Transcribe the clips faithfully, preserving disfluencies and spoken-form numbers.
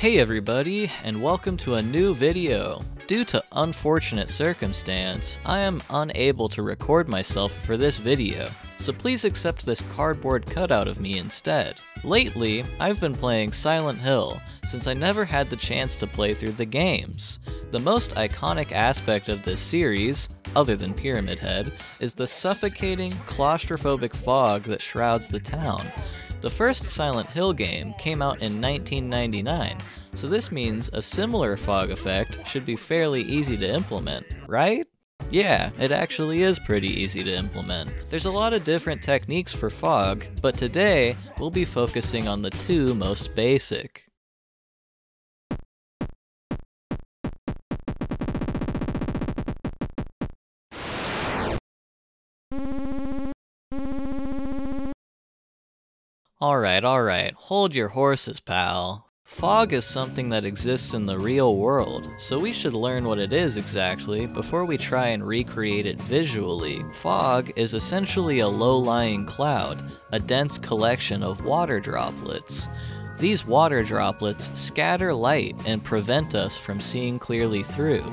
Hey everybody, and welcome to a new video. Due to unfortunate circumstance, I am unable to record myself for this video, so please accept this cardboard cutout of me instead. Lately, I've been playing Silent Hill, since I never had the chance to play through the games. The most iconic aspect of this series, other than Pyramid Head, is the suffocating, claustrophobic fog that shrouds the town. The first Silent Hill game came out in nineteen ninety-nine, so this means a similar fog effect should be fairly easy to implement, right? Yeah, it actually is pretty easy to implement. There's a lot of different techniques for fog, but today we'll be focusing on the two most basic. Alright, alright, hold your horses, pal. Fog is something that exists in the real world, so we should learn what it is exactly before we try and recreate it visually. Fog is essentially a low-lying cloud, a dense collection of water droplets. These water droplets scatter light and prevent us from seeing clearly through.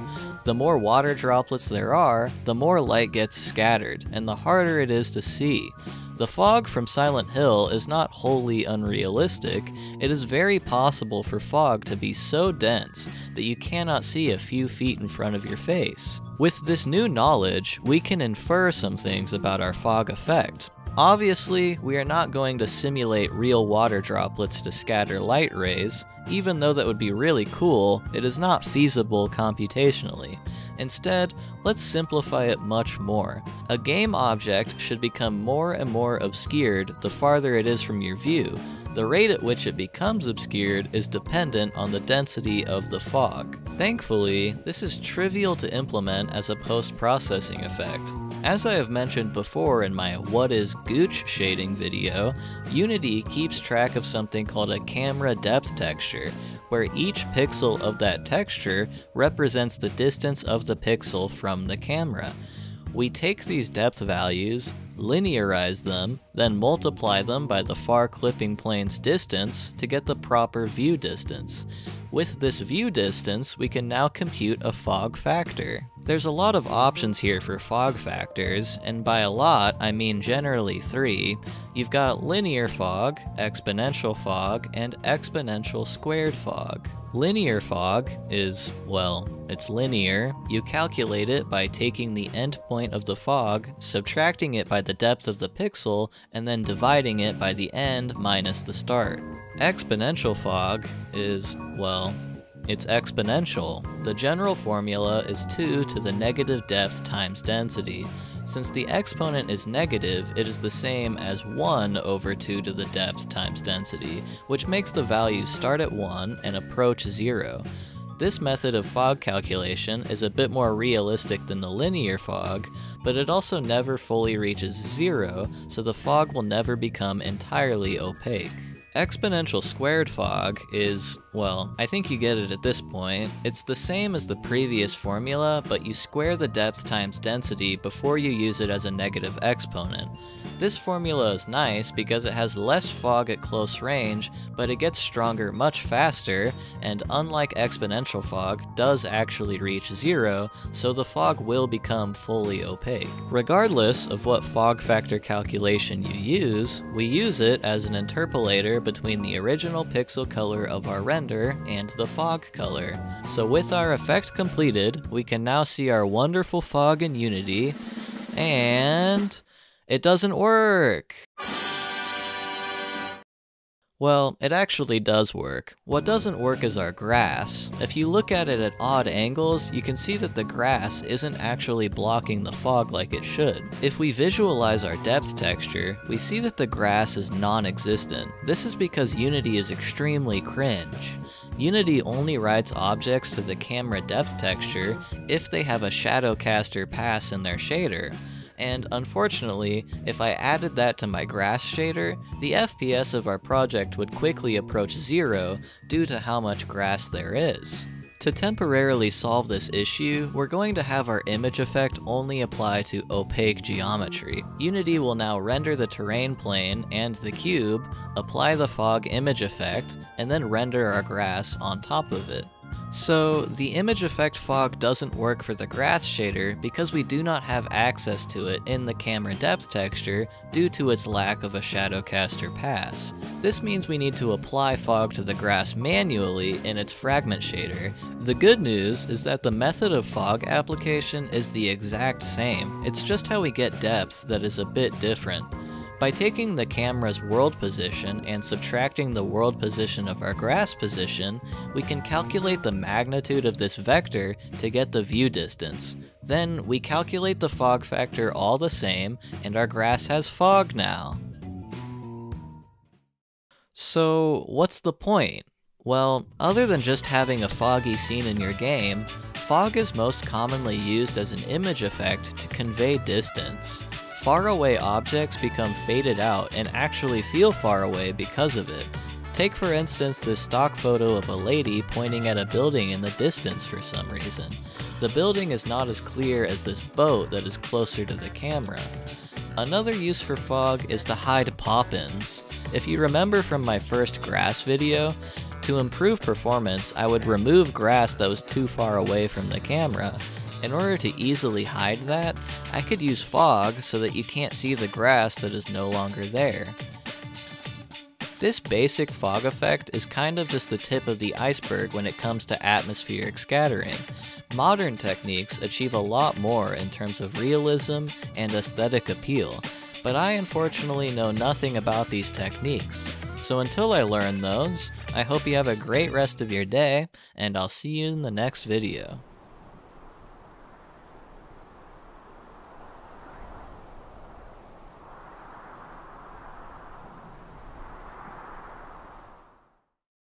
The more water droplets there are, the more light gets scattered, and the harder it is to see. The fog from Silent Hill is not wholly unrealistic. It is very possible for fog to be so dense that you cannot see a few feet in front of your face. With this new knowledge, we can infer some things about our fog effect. Obviously, we are not going to simulate real water droplets to scatter light rays. Even though that would be really cool, it is not feasible computationally. Instead, let's simplify it much more. A game object should become more and more obscured the farther it is from your view. The rate at which it becomes obscured is dependent on the density of the fog. Thankfully, this is trivial to implement as a post-processing effect. As I have mentioned before in my What is Gooch Shading video, Unity keeps track of something called a camera depth texture, where each pixel of that texture represents the distance of the pixel from the camera. We take these depth values, linearize them, then multiply them by the far clipping plane's distance to get the proper view distance. With this view distance, we can now compute a fog factor. There's a lot of options here for fog factors, and by a lot, I mean generally three. You've got linear fog, exponential fog, and exponential squared fog. Linear fog is, well, it's linear. You calculate it by taking the endpoint of the fog, subtracting it by the depth of the pixel, and then dividing it by the end minus the start. Exponential fog is, well, it's exponential. The general formula is two to the negative depth times density. Since the exponent is negative, it is the same as one over two to the depth times density, which makes the value start at one and approach zero. This method of fog calculation is a bit more realistic than the linear fog, but it also never fully reaches zero, so the fog will never become entirely opaque. Exponential squared fog is, well, I think you get it at this point. It's the same as the previous formula, but you square the depth times density before you use it as a negative exponent. This formula is nice because it has less fog at close range, but it gets stronger much faster, and unlike exponential fog, does actually reach zero, so the fog will become fully opaque. Regardless of what fog factor calculation you use, we use it as an interpolator between the original pixel color of our render and the fog color. So with our effect completed, we can now see our wonderful fog in Unity, and... it doesn't work! Well, it actually does work. What doesn't work is our grass. If you look at it at odd angles, you can see that the grass isn't actually blocking the fog like it should. If we visualize our depth texture, we see that the grass is non-existent. This is because Unity is extremely cringe. Unity only writes objects to the camera depth texture if they have a shadowcaster pass in their shader. And unfortunately, if I added that to my grass shader, the F P S of our project would quickly approach zero due to how much grass there is. To temporarily solve this issue, we're going to have our image effect only apply to opaque geometry. Unity will now render the terrain plane and the cube, apply the fog image effect, and then render our grass on top of it. So, the image effect fog doesn't work for the grass shader because we do not have access to it in the camera depth texture due to its lack of a shadowcaster pass. This means we need to apply fog to the grass manually in its fragment shader. The good news is that the method of fog application is the exact same, it's just how we get depth that is a bit different. By taking the camera's world position and subtracting the world position of our grass position, we can calculate the magnitude of this vector to get the view distance. Then we calculate the fog factor all the same, and our grass has fog now. So what's the point? Well, other than just having a foggy scene in your game, fog is most commonly used as an image effect to convey distance. Faraway objects become faded out and actually feel far away because of it. Take for instance this stock photo of a lady pointing at a building in the distance for some reason. The building is not as clear as this boat that is closer to the camera. Another use for fog is to hide pop-ins. If you remember from my first grass video, to improve performance I would remove grass that was too far away from the camera. In order to easily hide that, I could use fog so that you can't see the grass that is no longer there. This basic fog effect is kind of just the tip of the iceberg when it comes to atmospheric scattering. Modern techniques achieve a lot more in terms of realism and aesthetic appeal, but I unfortunately know nothing about these techniques. So until I learn those, I hope you have a great rest of your day, and I'll see you in the next video.